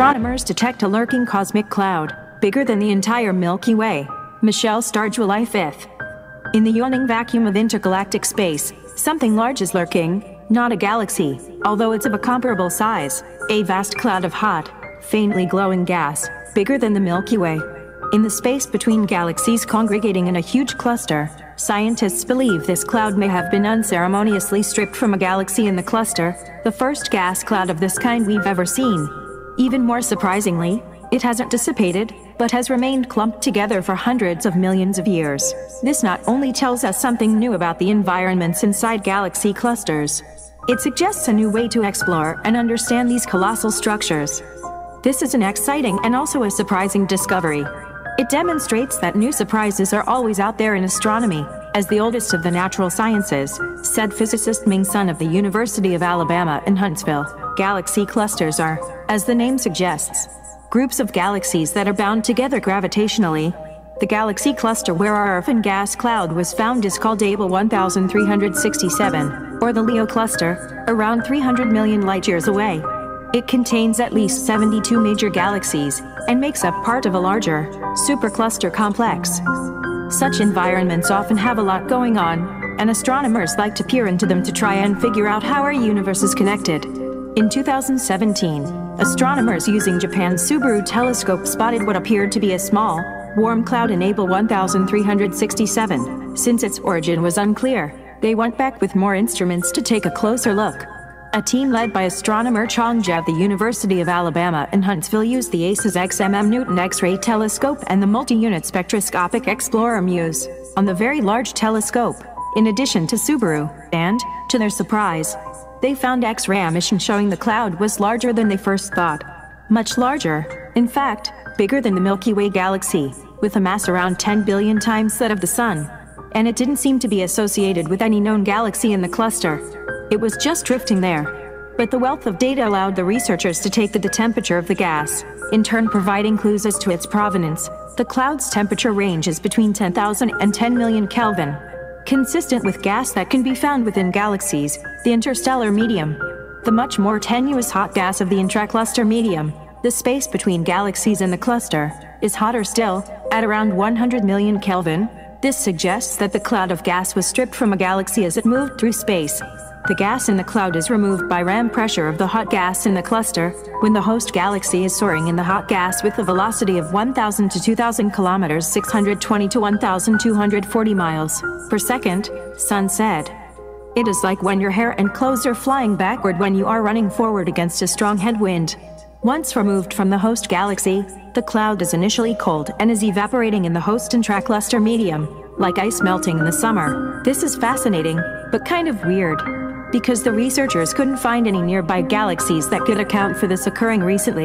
astronomers detect a lurking cosmic cloud, bigger than the entire Milky Way. Michelle Starr, July 5th. In the yawning vacuum of intergalactic space, something large is lurking, not a galaxy, although it's of a comparable size, a vast cloud of hot, faintly glowing gas, bigger than the Milky Way. In the space between galaxies congregating in a huge cluster, scientists believe this cloud may have been unceremoniously stripped from a galaxy in the cluster, the first gas cloud of this kind we've ever seen. Even more surprisingly, it hasn't dissipated, but has remained clumped together for hundreds of millions of years. This not only tells us something new about the environments inside galaxy clusters, it suggests a new way to explore and understand these colossal structures. This is an exciting and also a surprising discovery. It demonstrates that new surprises are always out there in astronomy, as the oldest of the natural sciences, said physicist Ming Sun of the University of Alabama in Huntsville. Galaxy clusters are, as the name suggests, groups of galaxies that are bound together gravitationally. The galaxy cluster where our orphan gas cloud was found is called Abell 1367, or the Leo Cluster, around 300 million light-years away. It contains at least 72 major galaxies, and makes up part of a larger, supercluster complex. Such environments often have a lot going on, and astronomers like to peer into them to try and figure out how our universe is connected. In 2017, astronomers using Japan's Subaru telescope spotted what appeared to be a small, warm cloud in Abell 1367. Since its origin was unclear, they went back with more instruments to take a closer look. A team led by astronomer Chong Jia of the University of Alabama in Huntsville used the Aces XMM-Newton X-ray telescope and the Multi Unit Spectroscopic Explorer MUSE on the Very Large Telescope, in addition to Subaru, and, to their surprise, they found X-ray emission showing the cloud was larger than they first thought. Much larger, in fact, bigger than the Milky Way galaxy, with a mass around 10 billion times that of the Sun. And it didn't seem to be associated with any known galaxy in the cluster. It was just drifting there. But the wealth of data allowed the researchers to take the temperature of the gas, in turn providing clues as to its provenance. The cloud's temperature range is between 10,000 and 10 million Kelvin. Consistent with gas that can be found within galaxies, the interstellar medium, the much more tenuous hot gas of the intracluster medium, the space between galaxies in the cluster, is hotter still, at around 100 million Kelvin. This suggests that the cloud of gas was stripped from a galaxy as it moved through space. The gas in the cloud is removed by ram pressure of the hot gas in the cluster, when the host galaxy is soaring in the hot gas with a velocity of 1,000 to 2,000 kilometers, 620 to 1,240 miles per second, Sun said. It is like when your hair and clothes are flying backward when you are running forward against a strong headwind. Once removed from the host galaxy, the cloud is initially cold and is evaporating in the host intracluster medium, like ice melting in the summer. This is fascinating, but kind of weird, because the researchers couldn't find any nearby galaxies that could account for this occurring recently.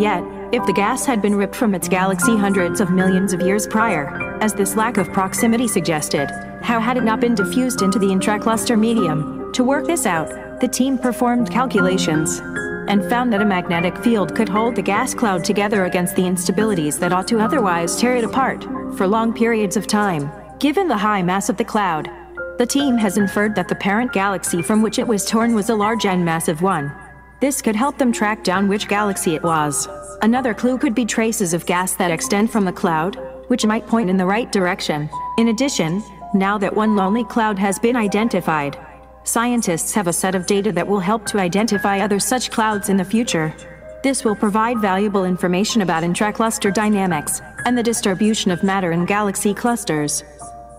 Yet, if the gas had been ripped from its galaxy hundreds of millions of years prior, as this lack of proximity suggested, how had it not been diffused into the intracluster medium? To work this out, the team performed calculations and found that a magnetic field could hold the gas cloud together against the instabilities that ought to otherwise tear it apart for long periods of time. Given the high mass of the cloud, the team has inferred that the parent galaxy from which it was torn was a large and massive one. This could help them track down which galaxy it was. Another clue could be traces of gas that extend from the cloud, which might point in the right direction. In addition, now that one lonely cloud has been identified, scientists have a set of data that will help to identify other such clouds in the future. This will provide valuable information about intracluster dynamics and the distribution of matter in galaxy clusters.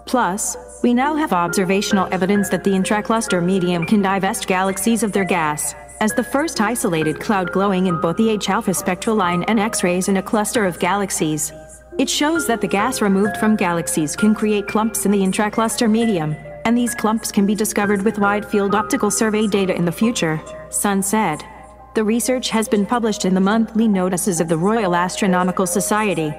Plus, we now have observational evidence that the intracluster medium can divest galaxies of their gas, as the first isolated cloud glowing in both the H-alpha spectral line and X-rays in a cluster of galaxies. It shows that the gas removed from galaxies can create clumps in the intracluster medium, and these clumps can be discovered with wide-field optical survey data in the future, Sun said. The research has been published in the Monthly Notices of the Royal Astronomical Society.